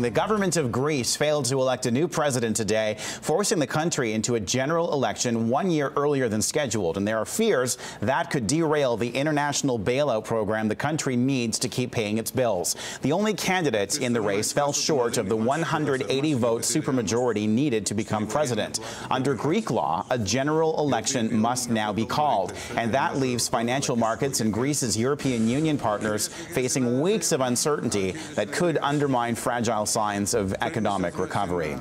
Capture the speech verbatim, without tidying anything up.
The government of Greece failed to elect a new president today, forcing the country into a general election one year earlier than scheduled. And there are fears that could derail the international bailout program the country needs to keep paying its bills. The only candidates in the race fell short of the one hundred eighty vote supermajority needed to become president. Under Greek law, a general election must now be called, and that leaves financial markets and Greece's European Union partners facing weeks of uncertainty that could undermine fragile signs of economic recovery.